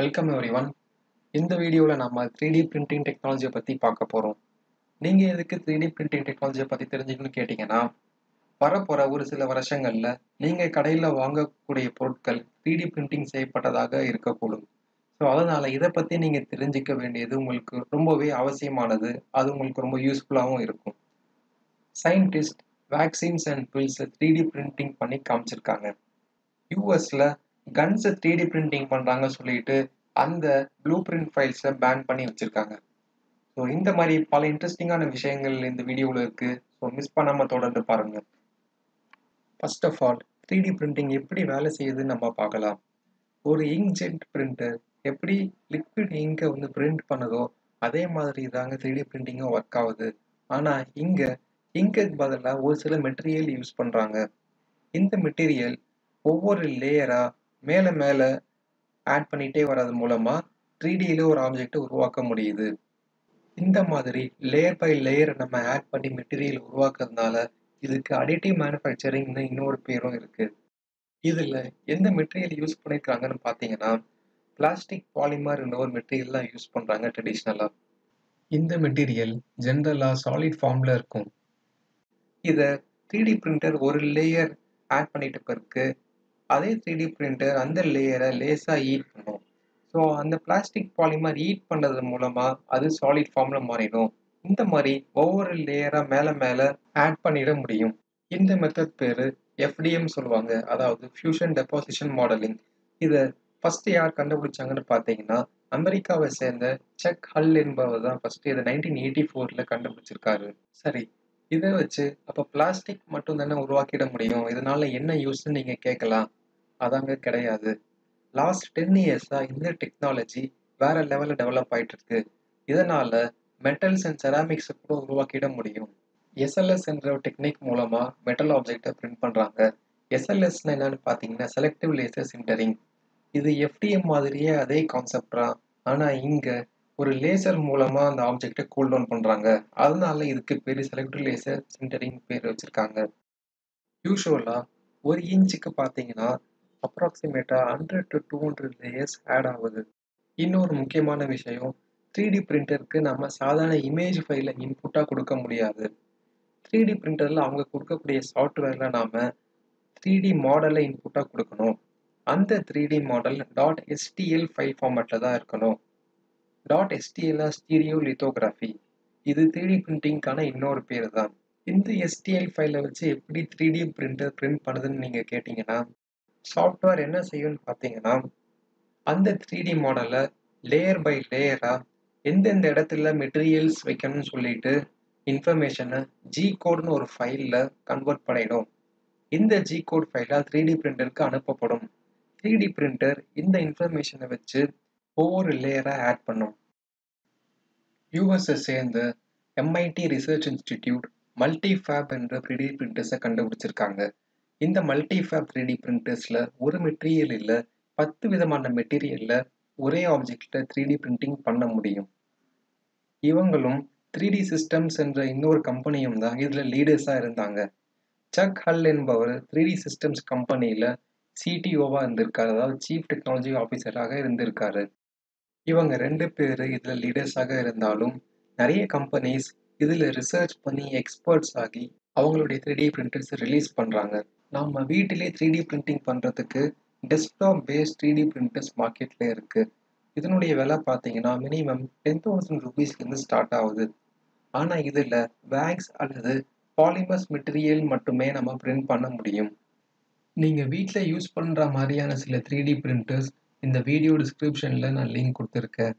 Welcome everyone. In the video la nama 3D printing technology பத்தி பார்க்க போறோம். நீங்க எதுக்கு 3D printing technology பத்தி தெரிஞ்சுக்கணும் கேட்டிங்கனா வரப்போற ஒரு சில வருஷங்கள்ல நீங்க கடையில வாங்கக்கூடிய பொருட்கள் 3D printing செய்யப்பட்டதாக இருக்கக்கூடும். சோ அதனால இத பத்தி நீங்க தெரிஞ்சிக்க வேண்டியது உங்களுக்கு ரொம்பவே அவசியமானது. அது உங்களுக்கு ரொம்ப யூஸ்புல்லாவும் இருக்கும். Scientist vaccines and pills 3D printing பண்ணி காமிச்சிருக்காங்க. யுஎஸ்ல Guns 3D printing பண்றாங்க சொல்லிட்டு அந்த blueprint files பேன் பண்ணி வச்சிருக்காங்க. சோ இந்த மாதிரி பல இன்ட்ரஸ்டிங்கான விஷயங்கள் இந்த வீடியோல இருக்கு. சோ மிஸ் பண்ணாம தொடர்ந்து பாருங்க. First of all 3D printing எப்படி வேலை செய்யுதுன்னு நம்ம பார்க்கலாம். ஒரு inkjet printer எப்படி liquid ink வந்து print பண்ணதோ அதே மாதிரி தாங்க 3D printing work ஆகுது. ஆனா இங்க இங்க்கு பதிலா ஒரு சில மெட்டீரியல் யூஸ் பண்றாங்க. இந்த மெட்டீரியல் ஒவ்வொரு லேயரா மேல மேல ஆட் பண்ணிட்டே வரது மூலமா 3Dல ஒரு ஆப்ஜெக்ட் உருவாக்க முடியுது. இந்த மாதிரி லேயர் பை லேயர் நம்ம ஆட் பண்ணி மெட்டீரியல் உருவாக்குறதுனால இதுக்கு அடிட்டிவ் மேனுஃபேக்சரிங்னு இன்னொரு பேரும் இருக்கு. இதுல எந்த மெட்டீரியல் யூஸ் பண்ணிருக்காங்கன்னு பாத்தீங்கன்னா பிளாஸ்டிக் பாலிமர்ன்ற ஒரு மெட்டீரியல் தான் யூஸ் பண்றாங்க ட்ரெடிஷ்னலா. இந்த மெட்டீரியல் ஜென்ரலா சாலிட் ஃபார்ம்ல இருக்கும். இதை 3D பிரிண்டர் ஒரு லேயர் ஆட் பண்ணிட்டு பிறகு அதே 3D printer அந்த லேயரை லேசா ஹீட் பண்ணும். ஸோ அந்த பிளாஸ்டிக் பாலிமர் ஹீட் பண்ணுறது மூலமா அது சாலிட் ஃபார்ம்ல மாறிடும். இந்த மாதிரி ஒவ்வொரு லேயரா மேல மேல ஆட் பண்ணிட முடியும். இந்த மெத்தட் பேரு FDM சொல்லுவாங்க, அதாவது ஃபியூஷன் டெபாசிஷன் மாடலிங். இதை ஃபர்ஸ்ட் யார் கண்டுபிடிச்சாங்கன்னு பார்த்தீங்கன்னா அமெரிக்காவை சேர்ந்த செக் ஹல் என்பவர் தான் ஃபர்ஸ்ட் இதை 1984ல கண்டுபிடிச்சிருக்காரு. சரி, இதை வச்சு அப்போ பிளாஸ்டிக் மட்டும் தானே உருவாக்கிட முடியும், இதனால என்ன யூஸ்ன்னு நீங்க கேட்கலாம். அதாங்க கிடையாது. லாஸ்ட் 10 இயர்ஸா இந்த டெக்னாலஜி வேற லெவலில் டெவலப் ஆயிட்டு இருக்கு. இதனால மெட்டல்ஸ் அண்ட் செராமிக்ஸை கூட உருவாக்கிட முடியும். SLS என்ற டெக்னிக் மூலமா மெட்டல் ஆப்ஜெக்டை பிரிண்ட் பண்றாங்க. SLSன்னு என்னன்னு பார்த்தீங்கன்னா செலக்டிவ் லேசர் சின்டரிங். இது FDM மாதிரியே அதே கான்செப்டா, ஆனா இங்க ஒரு லேசர் மூலமா அந்த ஆப்ஜெக்டை கூல் டவுன் பண்றாங்க. அதனால இதுக்கு பேர் செலக்டிவ் லேசர் சின்டரிங் பேர் வச்சிருக்காங்க. யூஸ்வலா ஒரு இன்ச்சுக்கு பார்த்தீங்கன்னா அப்ராக்சிமேட்டா 100 to 200 லேயர்ஸ் ஆட் ஆகுது. இன்னொரு முக்கியமான விஷயம், 3D பிரிண்டருக்கு நம்ம சாதாரண இமேஜ் ஃபைலை இன்புட்டாக கொடுக்க முடியாது. 3D பிரிண்டரில் அவங்க கொடுக்கக்கூடிய சாஃப்ட்வேரில் நாம் 3D மாடலை இன்புட்டாக கொடுக்கணும். அந்த 3D மாடல் .STL ஃபைல் ஃபார்மேட்டில் தான் இருக்கணும். .STL ஸ்டீரியோலித்தோகிராஃபி, இது 3D பிரிண்டிங்கான இன்னொரு பேர் தான். இந்த STL ஃபைலை வச்சு எப்படி 3D பிரிண்டர் பிரிண்ட் பண்ணுதுன்னு நீங்கள் கேட்டிங்கன்னா சாஃப்ட்வேர் என்ன செய்யும்னு பார்த்தீங்கன்னா அந்த 3D மாடலை லேயர் பை லேயரா எந்தெந்த இடத்துல மெட்டீரியல்ஸ் வைக்கணும்னு சொல்லிட்டு இன்ஃபர்மேஷனை ஜி கோடுன்னு ஒரு ஃபைலில் கன்வெர்ட் பண்ணிடும். இந்த ஜி கோட் ஃபைலாக 3D பிரிண்டருக்கு அனுப்பப்படும். 3D பிரிண்டர் இந்த இன்ஃபர்மேஷனை வச்சு ஒவ்வொரு லேயரா ஆட் பண்ணும். யூஎஸ்ஐ சேர்ந்த MIT ரிசர்ச் இன்ஸ்டிடியூட் மல்டிஃபேப் என்ற 3D பிரிண்டர்ஸை கண்டுபிடிச்சிருக்காங்க. இந்த மல்டிஃபேப் 3D பிரிண்டர்ஸ்ல ஒரு மெட்டீரியல் இல்லை 10 விதமான மெட்டீரியல்ல ஒரே ஆப்ஜெக்ட்ல 3D பிரிண்டிங் பண்ண முடியும். இவங்களும் 3D சிஸ்டம்ஸ் என்ற இன்னொரு கம்பெனியும் தான் இதுல லீடர்ஸா இருந்தாங்க. சக் ஹல் என்பவர் 3D சிஸ்டம்ஸ் கம்பெனியில CTO-வா இருந்திருக்காரு, அதாவது சீஃப் டெக்னாலஜி ஆஃபீஸராக இருந்திருக்காரு. இவங்க 2 பேரு இதுல லீடர்ஸாக இருந்தாலும் நிறைய கம்பெனிஸ் இதுல ரிசர்ச் பண்ணி எக்ஸ்பர்ட்ஸ் ஆகி அவங்களுடைய 3D பிரிண்டர்ஸ் ரிலீஸ் பண்றாங்க. நம்ம வீட்டிலே 3D பிரிண்டிங் பண்ணுறதுக்கு டெஸ்க்டாப் பேஸ்ட் 3D பிரிண்டர்ஸ் மார்க்கெட்டில் இருக்குது. இதனுடைய விலை பார்த்தீங்கன்னா மினிமம் 10,000 ரூபீஸ்லேருந்து ஸ்டார்ட் ஆகுது. ஆனால் இதில் வேக்ஸ் அல்லது பாலிமர்ஸ் மெட்டீரியல் மட்டுமே நம்ம பிரிண்ட் பண்ண முடியும். நீங்கள் வீட்டில் யூஸ் பண்ணுற மாதிரியான சில 3D பிரிண்டர்ஸ் இந்த வீடியோ டிஸ்கிரிப்ஷனில் நான் லிங்க் கொடுத்துருக்கேன்.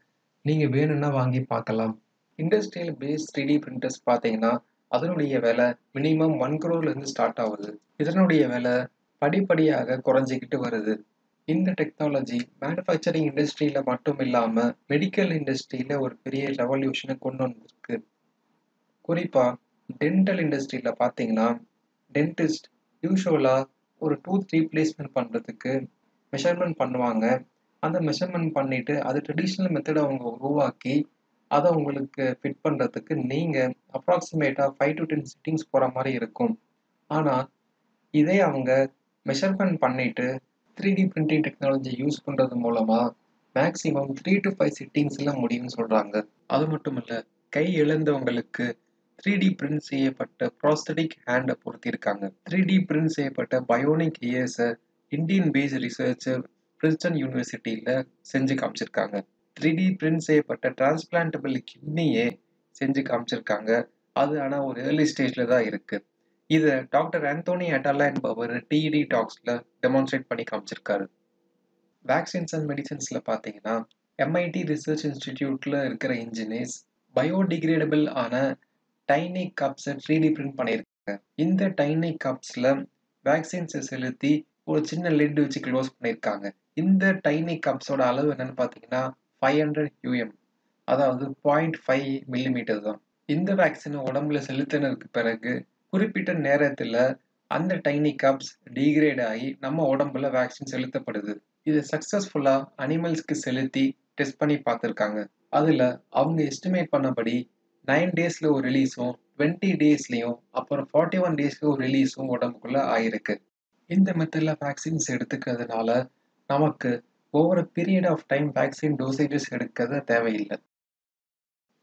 நீங்கள் வேணும்னா வாங்கி பார்க்கலாம். இண்டஸ்ட்ரியல் பேஸ்ட் 3D பிரிண்டர்ஸ் பார்த்தீங்கன்னா அதனுடைய விலை மினிமம் 1 crore ஸ்டார்ட் ஆகுது. இதனுடைய விலை படிப்படியாக குறைஞ்சிக்கிட்டு வருது. இந்த டெக்னாலஜி மேனுஃபேக்சரிங் இண்டஸ்ட்ரியில மட்டும் இல்லாம மெடிக்கல் இண்டஸ்ட்ரியில ஒரு பெரிய ரெவல்யூஷனை கொண்டு வந்திருக்கு. குறிப்பா டென்டல் இண்டஸ்ட்ரியில பார்த்தீங்கன்னா டென்டிஸ்ட் யூஸ்வலா ஒரு டூத் ரீப்ளேஸ்மெண்ட் பண்றதுக்கு மெஷர்மெண்ட் பண்ணுவாங்க. அந்த மெஷர்மெண்ட் பண்ணிட்டு அது ட்ரெடிஷ்னல் மெத்தடை அவங்க உருவாக்கி அதை உங்களுக்கு ஃபிட் பண்ணுறதுக்கு நீங்கள் அப்ராக்சிமேட்டாக 5 to 10 சிட்டிங்ஸ் போகிற மாதிரி இருக்கும். ஆனால் இதே அவங்க மெஷர்மெண்ட் பண்ணிவிட்டு 3D பிரிண்டிங் டெக்னாலஜி யூஸ் பண்ணுறது மூலமாக மேக்ஸிமம் 3 to 5 சிட்டிங்ஸில் முடியும்னு சொல்கிறாங்க. அது மட்டும் இல்லை, கை இழந்தவங்களுக்கு 3D பிரிண்ட் செய்யப்பட்ட ப்ராஸ்தடிக் ஹேண்டை பொருத்தியிருக்காங்க. 3D பிரிண்ட் செய்யப்பட்ட பயோனிக் இயர்ஸை இந்தியன் பேஸ் ரிசர்ச்சர் பிரின்ஸ்டன் யூனிவர்சிட்டியில் செஞ்சு காமிச்சிருக்காங்க. 3D பிரிண்ட் செய்யப்பட்ட டிரான்ஸ்பிளான்டபிள் கிட்னியே செஞ்சு காமிச்சிருக்காங்க. அது ஆனால் ஒரு ஏர்லி ஸ்டேஜில் தான் இருக்குது. இதை டாக்டர் ஆந்தோனி அட்டாலா என்பவர் TED டாக்ஸில் டெமான்ஸ்ட்ரேட் பண்ணி காமிச்சிருக்காரு. வேக்சின்ஸ் அண்ட் மெடிசன்ஸில் பார்த்தீங்கன்னா MIT ரிசர்ச் இன்ஸ்டிடியூட்டில் இருக்கிற இன்ஜினியர்ஸ் பயோடிகிரேடபிள் ஆன டைனி கப்ஸை 3D பிரிண்ட் பண்ணியிருக்காங்க. இந்த டைனி கப்ஸில் வேக்சின்ஸை செலுத்தி ஒரு சின்ன லெட் வச்சு க்ளோஸ் பண்ணியிருக்காங்க. இந்த டைனி கப்ஸோட அளவு என்னென்னு பார்த்தீங்கன்னா 500 mm, அதாவது 0.5 mm தான். இந்த வேக்சினை உடம்புல செலுத்தினதுக்கு பிறகு குறிப்பிட்ட நேரத்தில் அந்த டைனி கப்ஸ் டிகிரேட் ஆகி நம்ம உடம்புல வேக்சின் செலுத்தப்படுது. இதை சக்ஸஸ்ஃபுல்லாக அனிமல்ஸ்க்கு செலுத்தி டெஸ்ட் பண்ணி பார்த்துருக்காங்க. அதில் அவங்க எஸ்டிமேட் பண்ணபடி 9 days ஒரு ரிலீஸும் 20 days அப்புறம் 41 days ஒரு ரிலீஸும் உடம்புக்குள்ளே ஆகிருக்கு. இந்த மெத்தடில் வேக்சின்ஸ் எடுத்துக்கிறதுனால நமக்கு ஒவ்வொரு period of time vaccine dosages எடுக்கிறது தேவையில்லை.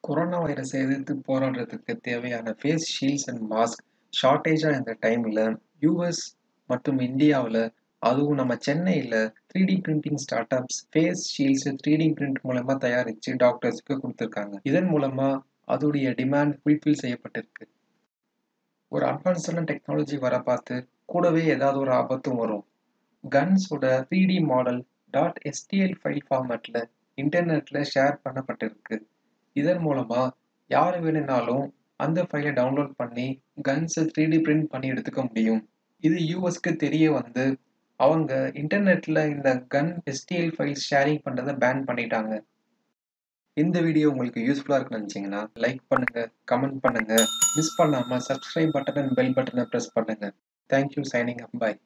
கொரோனா வைரஸ் எதிர்த்து போராடுறதுக்கு தேவையான ஃபேஸ் ஷீல்ட்ஸ் அண்ட் மாஸ்க் ஷார்ட்டேஜாக இந்த டைமில் US மற்றும் இந்தியாவில், அதுவும் நம்ம சென்னையில் 3D printing startups face ஷீல்ட்ஸை 3D பிரிண்ட் மூலமாக தயாரித்து டாக்டர்ஸுக்கு கொடுத்துருக்காங்க. இதன் மூலமாக அதோடைய டிமாண்ட் ஃபுல்ஃபில் செய்யப்பட்டிருக்கு. ஒரு அட்வான்ஸான டெக்னாலஜி வர பார்த்து கூடவே ஏதாவது ஒரு ஆபத்தும் வரும். கன்ஸோட 3D மாடல் .STL ஃபைல் ஃபார்மேட்டில் இன்டர்நெட்டில் ஷேர் பண்ணப்பட்டிருக்கு. இதன் மூலமாக யார் வேணுனாலும் அந்த ஃபைலை டவுன்லோட் பண்ணி கன்ஸை 3D பிரிண்ட் பண்ணி எடுத்துக்க முடியும். இது US தெரிய வந்து அவங்க இன்டர்நெட்டில் இந்த கன் STL ஃபைல் ஷேரிங் பண்ணுறதை பேன் பண்ணிட்டாங்க. இந்த வீடியோ உங்களுக்கு யூஸ்ஃபுல்லாக இருக்குன்னு நினச்சிங்கன்னா லைக் பண்ணுங்கள், கமெண்ட் பண்ணுங்கள், மிஸ் பண்ணாமல் சப்ஸ்கிரைப் பட்டனை, பெல் பட்டனை ப்ரெஸ் பண்ணுங்கள். தேங்க்யூ. Signing up. பாய்.